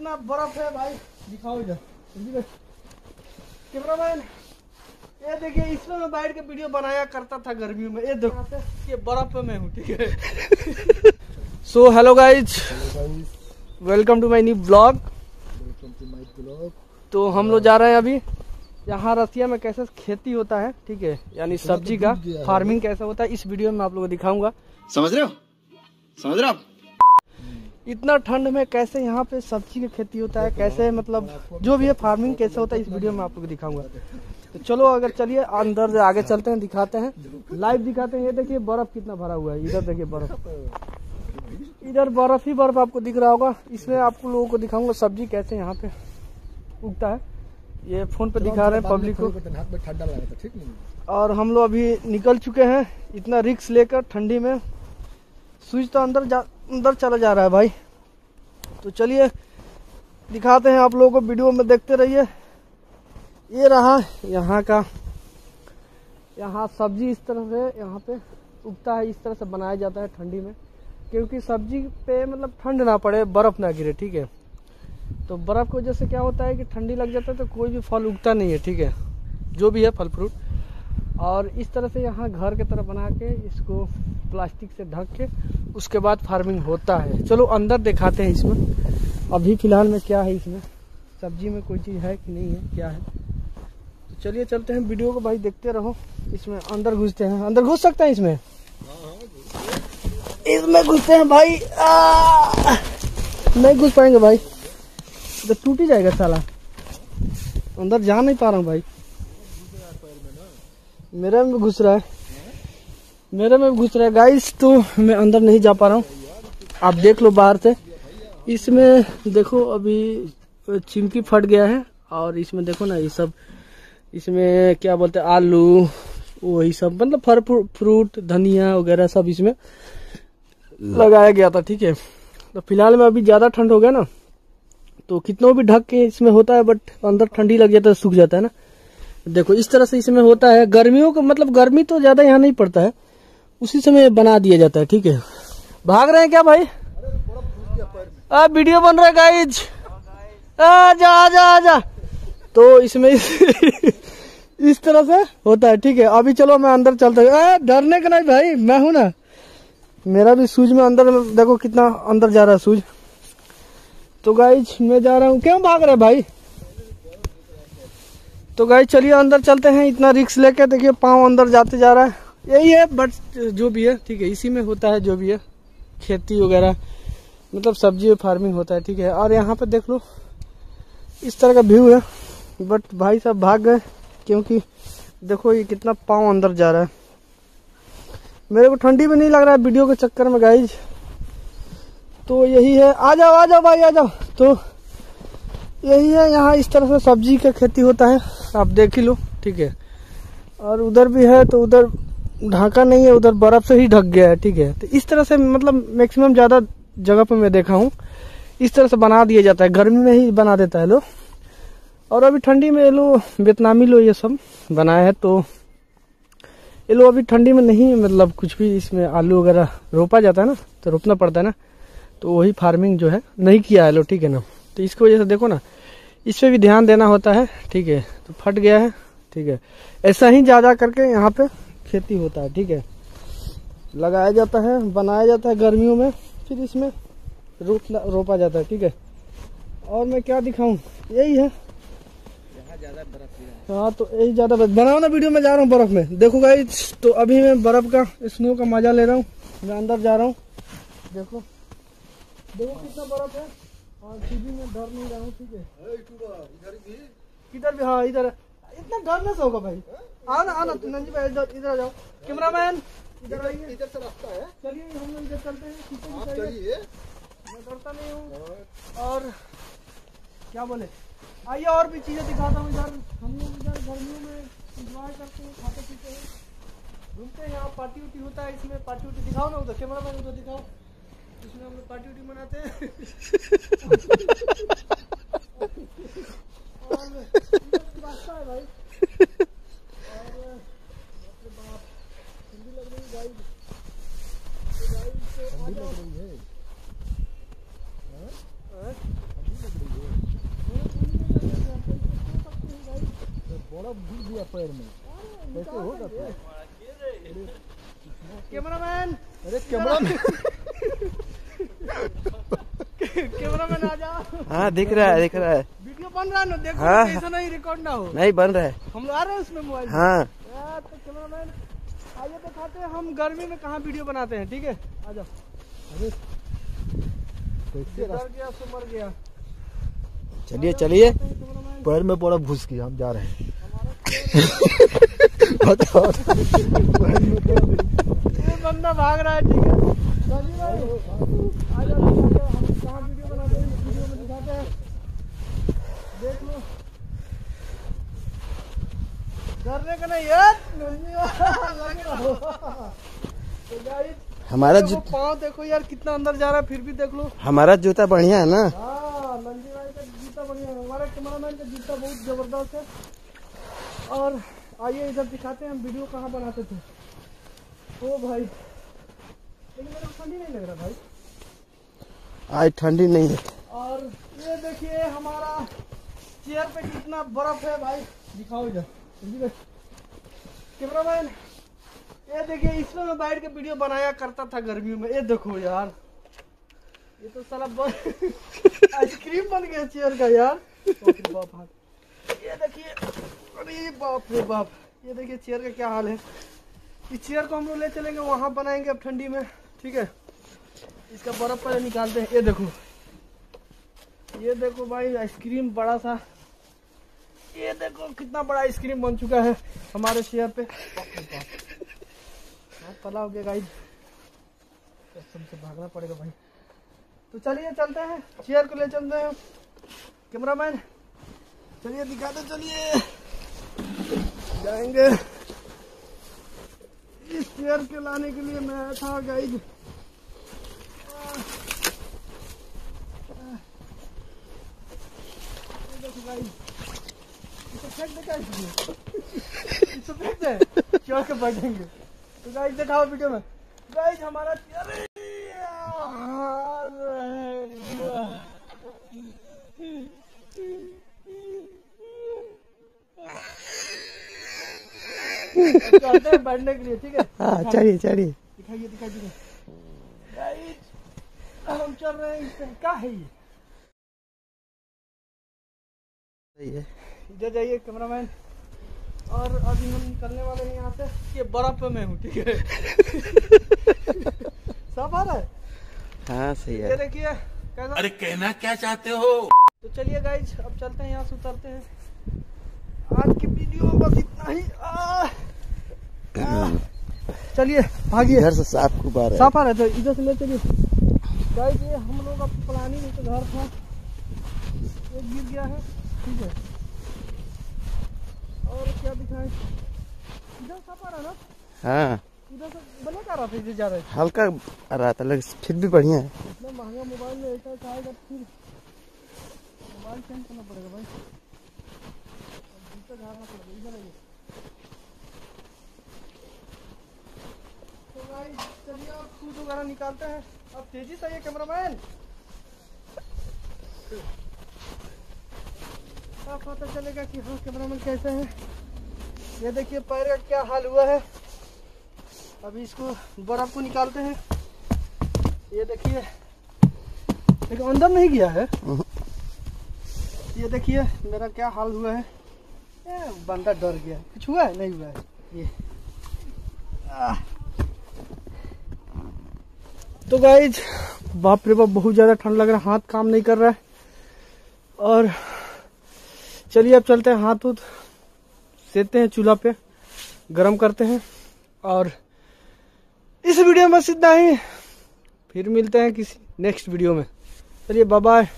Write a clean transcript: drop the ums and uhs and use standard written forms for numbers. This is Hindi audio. कितना बर्फ है भाई, दिखाओ इधर कैमरामैन। ये देखिए, इसमें मैं बैठ के वीडियो बनाया करता था गर्मियों में। ये देखो ये बर्फ पे मैं हूँ, ठीक है। So hello guys, welcome to my new blog. तो हम लोग जा रहे हैं अभी यहाँ रसिया में कैसे खेती होता है, ठीक है, यानी सब्जी का फार्मिंग कैसे होता है इस वीडियो में आप लोगों को दिखाऊंगा। समझ रहे हो? इतना ठंड में कैसे यहाँ पे सब्जी की खेती होता है, कैसे मतलब जो भी है फार्मिंग कैसे होता है इस वीडियो में आप लोगों को दिखाऊंगा। तो चलो अगर चलिए अंदर आगे चलते हैं, दिखाते हैं, लाइव दिखाते हैं। ये देखिए बर्फ कितना भरा हुआ है, इधर देखिए बर्फ, इधर बर्फ ही बर्फ आपको दिख रहा होगा। इसमें आपको लोगों को दिखाऊंगा सब्जी कैसे यहाँ पे उगता है। ये फोन पे दिखा रहे हैं पब्लिक को। और हम लोग अभी निकल चुके हैं इतना रिक्स लेकर ठंडी में। स्विच तो अंदर चला जा रहा है भाई। तो चलिए दिखाते हैं आप लोगों को, वीडियो में देखते रहिए। ये रहा यहाँ का, यहाँ सब्जी इस तरह से यहाँ पे उगता है, इस तरह से बनाया जाता है ठंडी में, क्योंकि सब्जी पे मतलब ठंड ना पड़े, बर्फ़ ना गिरे, ठीक है। तो बर्फ़ की वजह से क्या होता है कि ठंडी लग जाता है तो कोई भी फल उगता नहीं है, ठीक है, जो भी है फल फ्रूट। और इस तरह से यहाँ घर की तरह बना के इसको प्लास्टिक से ढक के उसके बाद फार्मिंग होता है। चलो अंदर दिखाते हैं इसमें अभी फ़िलहाल में क्या है, इसमें सब्जी में कोई चीज़ है कि नहीं है, क्या है। तो चलिए चलते हैं, वीडियो को भाई देखते रहो। इसमें अंदर घुसते हैं, अंदर घुस सकते हैं इसमें घुसते हैं भाई। नहीं घुस पाएंगे भाई, तो टूट ही जाएगा साला। अंदर जा नहीं पा रहा हूँ भाई, मेरे में घुस रहा है, गाइस। तो मैं अंदर नहीं जा पा रहा हूँ, आप देख लो बाहर से। इसमें देखो अभी चिमकी फट गया है, और इसमें देखो ना ये सब, इसमें क्या बोलते हैं आलू, वही सब मतलब फल फ्रूट, धनिया वगैरह सब इसमें लगाया गया था, ठीक है। तो फिलहाल में अभी ज़्यादा ठंड हो गया ना, तो कितनों भी ढक के इसमें होता है, बट अंदर ठंडी लग जाता है, सूख जाता है ना। देखो इस तरह से इसमें होता है। गर्मियों का मतलब गर्मी तो ज़्यादा यहाँ नहीं पड़ता है, उसी समय बना दिया जाता है, ठीक है। भाग रहे हैं क्या भाई? वीडियो बन रहा है गाइज, आजा। तो इसमें इस तरह से होता है, ठीक है। अभी चलो मैं अंदर चलता हूँ, डरने का नहीं भाई, मैं हूँ ना। मेरा भी सूज में अंदर देखो कितना अंदर जा रहा है सूज। तो गाइज मैं जा रहा हूँ, क्यों भाग रहे भाई? तो गाइज चलिए अंदर चलते हैं, इतना रिक्स लेके। देखिए पाँव अंदर जाते जा रहा है, यही है बट जो भी है, ठीक है, इसी में होता है जो भी है खेती वगैरह, मतलब सब्जी फार्मिंग होता है, ठीक है। और यहाँ पे देख लो इस तरह का व्यू है, बट भाई साहब भाग गए, क्योंकि देखो ये कितना पाँव अंदर जा रहा है। मेरे को ठंडी में नहीं लग रहा है वीडियो के चक्कर में गाइज। तो यही है, आ जाओ भाई आ जाओ। तो यही है, यहाँ इस तरह से सब्जी का खेती होता है, आप देख ही लो, ठीक है। और उधर भी है, तो उधर ढाका नहीं है, उधर बर्फ़ से ही ढक गया है, ठीक है। तो इस तरह से मतलब मैक्सिमम ज़्यादा जगह पे मैं देखा हूँ इस तरह से बना दिया जाता है, गर्मी में ही बना देता है लो। और अभी ठंडी में लो वियतनामी लो ये सब बनाया है, तो ये लोग अभी ठंडी में नहीं मतलब कुछ भी इसमें आलू वगैरह रोपा जाता है ना, तो रोपना पड़ता है ना, तो वही फार्मिंग जो है नहीं किया है लो, ठीक है ना। तो इसकी वजह से देखो ना इस पर भी ध्यान देना होता है, ठीक है। तो फट गया है, ठीक है। ऐसा ही ज़्यादा करके यहाँ पे खेती होता है, ठीक है, लगाया जाता है, बनाया जाता है गर्मियों में, फिर इसमें रोपा जाता है, ठीक है। और मैं क्या दिखाऊँ, यही है। हाँ तो यही ज्यादा बनाओ ना, वीडियो में जा रहा हूँ बर्फ में, देखो गाइस। तो अभी मैं बर्फ का स्नो का मजा ले रहा हूँ, मैं अंदर जा रहा हूँ। देखो कितना बर्फ है, और टीवी में डर नहीं रहा हूँ, ठीक है। इधर भी, हाँ इधर, इतना डर ना होगा भाई। आना नंजी भाई, इधर आ जाओ कैमरा मैन, इधर आइए, इधर से रास्ता है, चलिए हम लोग इधर चलते हैं। मैं डरता नहीं हूँ, और क्या बोले, आइए और भी चीज़ें दिखाता हूँ। इधर हम लोग इधर गर्मियों में इंजॉय करते हैं, खाते पीते हैं, घूमते हैं, यहाँ पार्टी उटी होता है। इसमें पार्टी उटी दिखाओ ना, उधर कैमरा मैन उधर दिखाओ, इसमें हम लोग पार्टी उटी मनाते हैं। रास्ता है भाई, ठंडी लग रही है भाई, ठंडी लग रही है, सब घुस गया पैर में, कैसे होगा तो? कैमरामैन, अरे कैमरामैन आ जा। हाँ दिख रहा है, दिख रहा है, वीडियो बन रहा है ना, देखो ऐसा नहीं रिकॉर्ड ना हो। नहीं बन रहा है, हम आ रहे हैं उसमें मोबाइल। हाँ तो कैमरामैन आइए दिखाते हैं, हम गर्मी में कहाँ वीडियो बनाते हैं, ठीक है आ जाओ। अरे डर गया, सो मर गया। चलिए चलिए, पैर में पूरा घुस गया, हम जा रहे हैं। बताओ बंदा भाग रहा है, ठीक है वीडियो बनाते हैं, वीडियो में दिखाते हैं, देख लो। डरने का नहीं यार, हमारा जूता पाँव देखो यार कितना अंदर जा रहा है, फिर भी देख लो। हमारा जूता बढ़िया है ना? हाँ लंजी भाई का जूता बढ़िया है, हमारा कैमरामैन का जूता बहुत जबरदस्त है। और आइए इधर दिखाते हैं हम वीडियो कहाँ बनाते थे। ओ भाई लेकिन मेरे को ठंडी नहीं लग रहा भाई, आज ठंडी नहीं है। और ये देखिए हमारा चेयर पे कितना बर्फ है भाई, दिखाओ इधर कैमरामैन। ये देखिए इसमें मैं बैठ के वीडियो बनाया करता था गर्मियों में, ये देखो यार ये तो साला आइसक्रीम बन गया चेयर का यार। बाप हाँ। ये देखिए, अरे बाप रे बाप, ये देखिए चेयर का क्या हाल है। इस चेयर को हम लोग ले चलेंगे वहाँ बनाएंगे अब ठंडी में, ठीक है। इसका बर्फ पहले निकालते हैं। ये देखो भाई आइसक्रीम बड़ा सा, ये देखो कितना बड़ा आइसक्रीम बन चुका है हमारे चेयर पे। पला हो गया गाइस, तुमसे भागना पड़ेगा भाई। तो चलिए चलते हैं, चेयर को ले चलते हैं कैमरामैन, चलिए दिखाते, चलिए जाएंगे। इस चेयर के लाने के लिए मैं आया था गाइस, देखो गाइस के बैठेंगे। तो गाइस दिखाओ वीडियो में गाइस हमारा, अरे चलते हैं बैठने के लिए, ठीक है। हाँ चलिए चलिए, दिखाइए दिखाइए गाइस, हम चल रहे हैं। इससे क्या है ये, इधर जाइए कैमरामैन। और अभी हम निकलने वाले हैं यहाँ से, ये बर्फ में हूँ, ठीक है सब आ रहा है। हाँ सही है, देखिए कैसा, अरे कहना क्या चाहते हो। तो चलिए गाइज अब चलते हैं यहाँ से, उतरते हैं। आज की वीडियो में बस इतना ही। चलिए भागिए, इधर से साफ खूब आ रहा है, साफ आ रहा है, तो इधर से ले चलिए गाइज। ये हम लोग अब पुरानी नहीं तो घर था, ये गिर गया है, ठीक है। और क्या दिखाएं, इधर साफ आ रहा ना? हाँ इधर से बना कर रहा था, इधर जा रहा है, हल्का आ रहा था लेकिन फिर भी बढ़िया है। इतना महंगा मोबाइल में ऐसा आएगा, फिर मोबाइल चेंज करना पड़ेगा भाई, दूसरा ढालना पड़ेगा। इधर आइए, तो भाई चलिए आप खुद वगैरह निकालते हैं। अब तेजी से आइए कैमरामैन, पता चलेगा कि हाँ कैमरामैन कैसे है। ये देखिए पैर का क्या हाल हुआ है, अभी इसको बर्फ को निकालते हैं। ये देखिए, लेकिन अंदर नहीं गया है। ये देखिए मेरा क्या हाल हुआ है, बंदा डर गया। कुछ हुआ है? नहीं हुआ है। ये तो गाइज बाप रे बाप बहुत ज्यादा ठंड लग रहा है, हाथ काम नहीं कर रहा है। और चलिए अब चलते हैं, हाथ उथ सेकते हैं चूल्हा पे, गरम करते हैं। और इस वीडियो में बस इतना ही, फिर मिलते हैं किसी नेक्स्ट वीडियो में। चलिए बाय बाय।